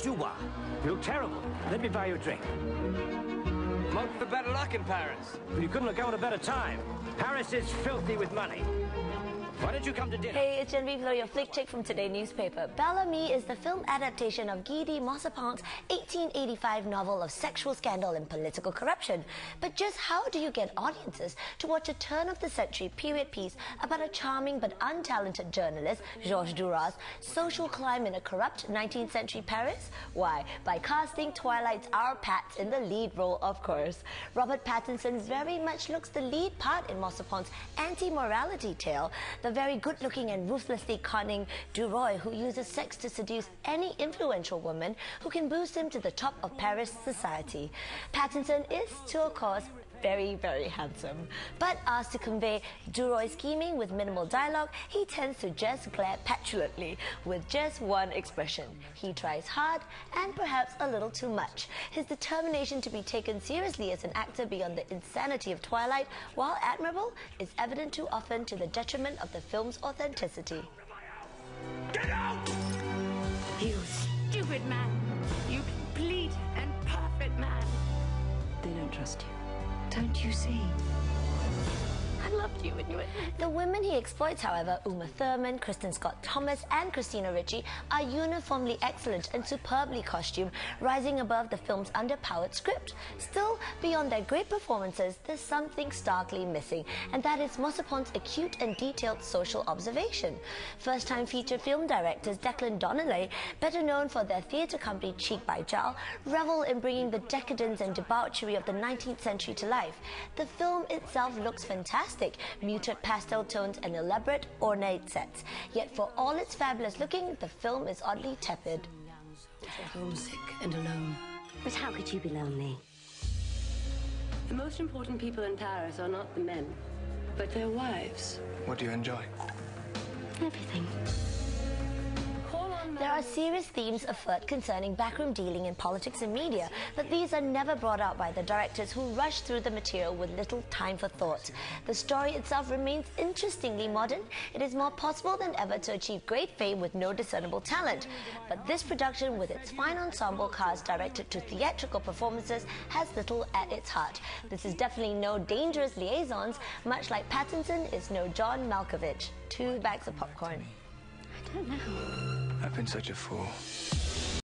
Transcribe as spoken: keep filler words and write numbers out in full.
Georges Duras. You look terrible. Let me buy you a drink. Monk for better luck in Paris. But you couldn't have come at a better time. Paris is filthy with money. Why don't you come to dinner? Hey, it's Genevieve Loh, your flick chick from Today newspaper. Bellamy is the film adaptation of Guy de Maupassant's eighteen eighty-five novel of sexual scandal and political corruption. But just how do you get audiences to watch a turn-of-the-century period piece about a charming but untalented journalist, Georges Duras, social climb in a corrupt nineteenth century Paris? Why? By casting Twilight's Our Pat in the lead role, of course. Robert Pattinson very much looks the lead part in Maupassant's anti-morality tale, the a very good-looking and ruthlessly cunning Duroy, who uses sex to seduce any influential woman who can boost him to the top of Paris society. Pattinson is, to a cause, very, very handsome. But asked to convey Duroy's scheming with minimal dialogue, he tends to just glare petulantly with just one expression. He tries hard and perhaps a little too much. His determination to be taken seriously as an actor beyond the insanity of Twilight, while admirable, is evident too often to the detriment of the film's authenticity. Get out! You stupid man! You complete and perfect man! They don't trust you. Don't you see? I loved you when you were... The women he exploits, however, Uma Thurman, Kristen Scott Thomas and Christina Ricci, are uniformly excellent and superbly costumed, rising above the film's underpowered script. Still, beyond their great performances, there's something starkly missing, and that is Maupassant's acute and detailed social observation. First-time feature film directors Declan Donnellan, better known for their theatre company Cheek by Jowl, revel in bringing the decadence and debauchery of the nineteenth century to life. The film itself looks fantastic. Muted pastel tones and elaborate, ornate sets. Yet for all its fabulous looking, the film is oddly tepid. You're homesick and alone. But how could you be lonely? The most important people in Paris are not the men, but their wives. What do you enjoy? Everything. There are serious themes afoot concerning backroom dealing in politics and media, but these are never brought out by the directors, who rush through the material with little time for thought. The story itself remains interestingly modern. It is more possible than ever to achieve great fame with no discernible talent. But this production, with its fine ensemble cast directed to theatrical performances, has little at its heart. This is definitely no Dangerous Liaisons, much like Pattinson is no John Malkovich. Two bags of popcorn. I don't know. I've been such a fool.